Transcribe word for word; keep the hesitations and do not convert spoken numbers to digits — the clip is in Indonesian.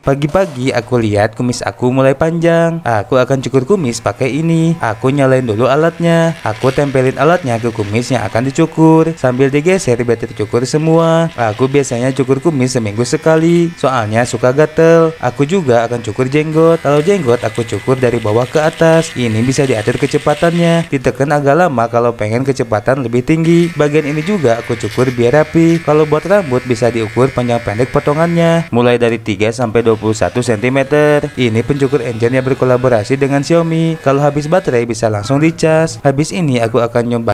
Pagi-pagi aku lihat kumis aku mulai panjang. Aku akan cukur kumis pakai ini. Aku nyalain dulu alatnya. Aku tempelin alatnya ke kumis yang akan dicukur. Sambil digeser biar tercukur semua. Aku biasanya cukur kumis seminggu sekali, soalnya suka gatel. Aku juga akan cukur jenggot. Kalau jenggot aku cukur dari bawah ke atas. Ini bisa diatur kecepatannya. Ditekan agak lama kalau pengen kecepatan lebih tinggi. Bagian ini juga aku cukur biar rapi. Kalau buat rambut bisa diukur panjang pendek potongannya, mulai dari tiga sampai dua puluh satu sentimeter. Ini pencukur engine yang berkolaborasi dengan Xiaomi. Kalau habis baterai bisa langsung dicas. Habis ini aku akan nyoba